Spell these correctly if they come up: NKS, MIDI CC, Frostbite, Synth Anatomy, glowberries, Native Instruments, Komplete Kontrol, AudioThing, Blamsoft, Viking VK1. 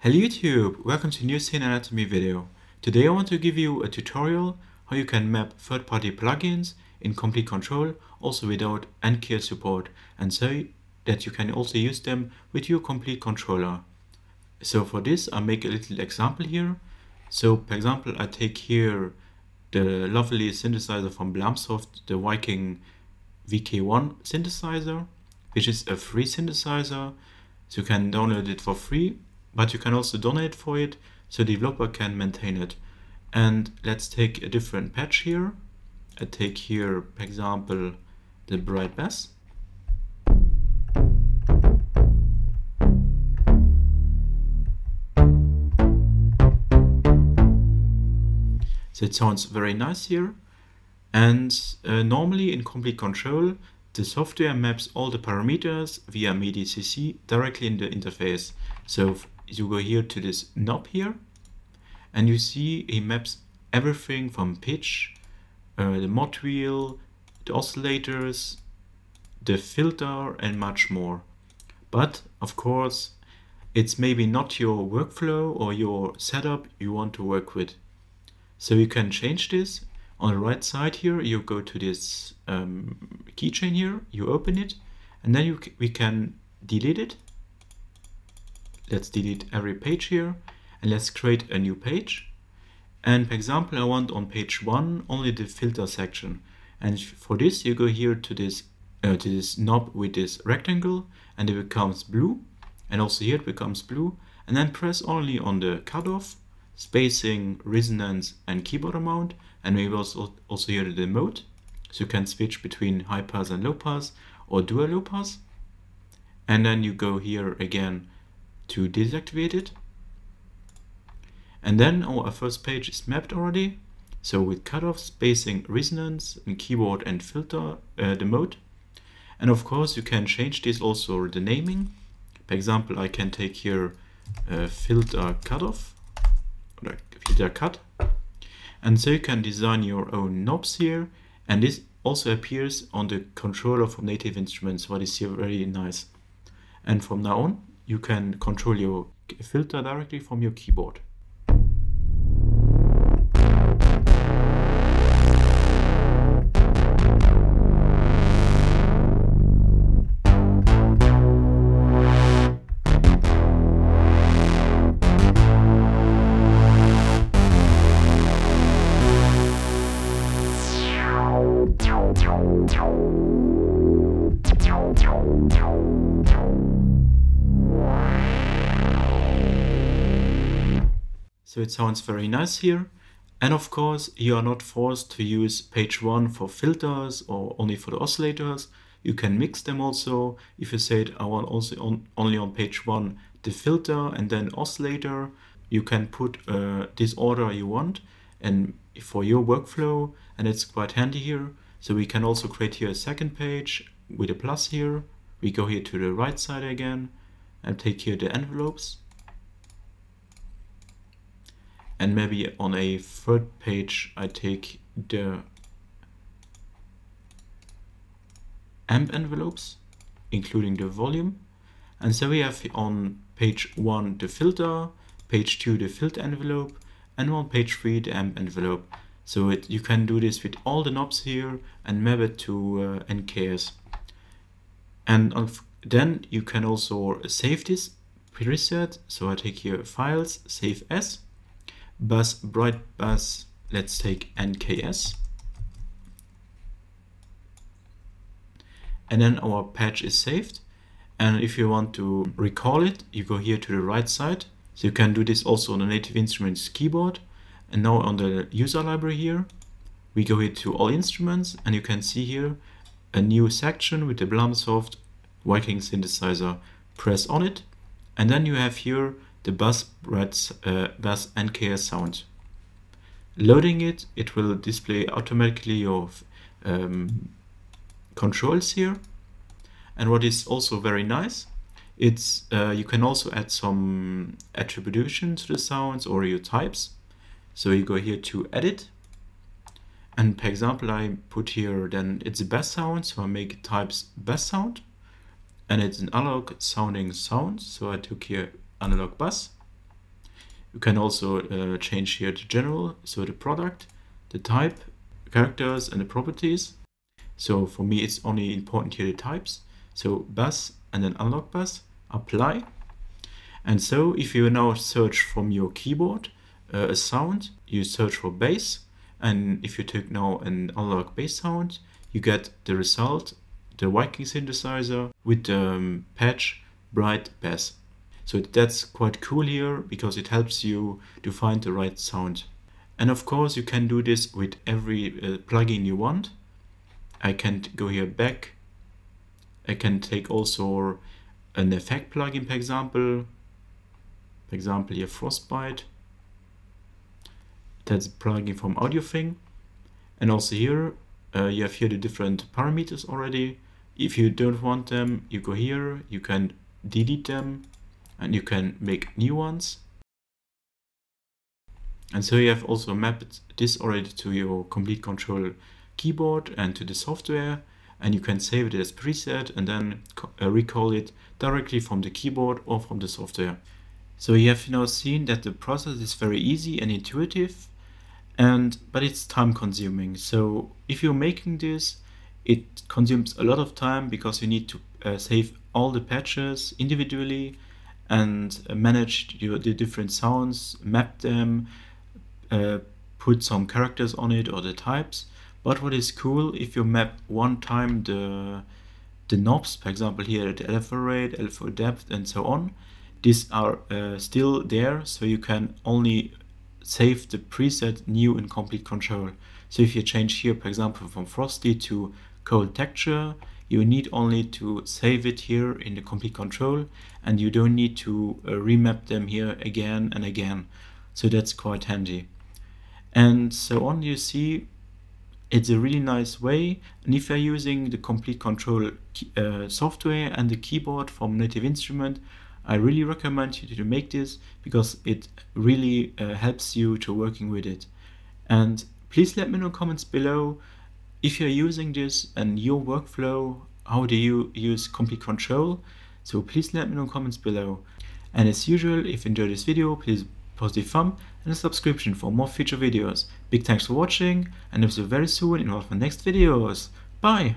Hello YouTube, welcome to a new Synth Anatomy video. Today I want to give you a tutorial how you can map third-party plugins in Komplete Kontrol, also without NKS support, and so that you can also use them with your Komplete controller. So for this I make a little example here. So for example I take here the lovely synthesizer from Blamsoft, the Viking VK1 synthesizer, which is a free synthesizer, so you can download it for free. But you can also donate for it, so the developer can maintain it. And let's take a different patch here. I take here, for example, the bright bass. So it sounds very nice here. And normally in Komplete Kontrol, the software maps all the parameters via MIDI CC directly in the interface. So you go here to this knob here, and you see it maps everything from pitch, the mod wheel, the oscillators, the filter, and much more. But of course, it's maybe not your workflow or your setup you want to work with. So you can change this. On the right side here, you go to this keychain here, you open it, and then we can delete it. Let's delete every page here, and let's create a new page. And for example, I want on page 1 only the filter section. And for this, you go here to this knob with this rectangle, and it becomes blue. And also here it becomes blue. And then press only on the cutoff, spacing, resonance, and keyboard amount. And maybe also here the mode. So you can switch between high pass and low pass, or dual low pass. And then you go here again to deactivate it. And then our first page is mapped already. So with cutoff, spacing, resonance, and keyboard and filter, the mode. And of course you can change this also the naming. For example, I can take here filter cutoff, or filter cut. And so you can design your own knobs here. And this also appears on the controller from Native Instruments, what is here very nice. And from now on, you can control your filter directly from your keyboard. So it sounds very nice here. And of course, you are not forced to use page 1 for filters or only for the oscillators. You can mix them also. If you said, I want also only on page 1 the filter and then oscillator, you can put this order you want and for your workflow. And it's quite handy here. So we can also create here a second page with a plus here. We go here to the right side again and take here the envelopes. And maybe on a third page, I take the amp envelopes, including the volume. And so we have on page 1 the filter, page 2 the filter envelope, and on page 3 the amp envelope. So you can do this with all the knobs here and map it to NKS. And then you can also save this preset. So I take here files, save as. Bass, bright bass, let's take NKS. And then our patch is saved. And if you want to recall it, you go here to the right side. So you can do this also on the Native Instruments keyboard. And now on the user library here, we go here to all instruments, and you can see here a new section with the Blamsoft Viking synthesizer. Press on it, and then you have here the bass NKS sound. Loading it, it will display automatically your controls here. And what is also very nice, it's you can also add some attribution to the sounds or your types. So you go here to edit, and for example I put here then it's a bass sound, so I make types bass sound, and it's an analog sounding sound, so I took here analog bass, You can also change here to general, so the product, the type, characters, and the properties. So for me, it's only important here the types. So bus and then unlock bus, apply. And so if you now search from your keyboard a sound, you search for bass. And if you take now an unlock bass sound, you get the result, the Viking synthesizer with the patch bright bass. So that's quite cool here because it helps you to find the right sound. And of course you can do this with every plugin you want. I can go here back. I can take also an effect plugin, for example here Frostbite. That's a plugin from AudioThing. And also here you have here the different parameters already. If you don't want them, you go here, you can delete them and you can make new ones. And so you have also mapped this already to your Komplete Kontrol keyboard and to the software, and you can save it as preset and then recall it directly from the keyboard or from the software. So you have now seen that the process is very easy and intuitive, but it's time consuming. So if you're making this, it consumes a lot of time because you need to save all the patches individually and manage the different sounds, map them, put some characters on it or the types. But what is cool, if you map one time the knobs, for example here the alpha rate, alpha depth and so on, these are still there, so you can only save the preset new in Komplete Kontrol. So if you change here, for example, from frosty to cold texture, you need only to save it here in the Komplete Kontrol and you don't need to remap them here again and again. So that's quite handy. And so on, you see it's a really nice way. And if you're using the Komplete Kontrol software and the keyboard from Native Instruments, I really recommend you to make this because it really helps you to working with it. And please let me know in comments below if you're using this and your workflow, how do you use Komplete Kontrol? So please let me know in comments below. And as usual, if you enjoyed this video, please positive thumb and a subscription for more future videos. Big thanks for watching and I'll see you very soon in one of my next videos. Bye!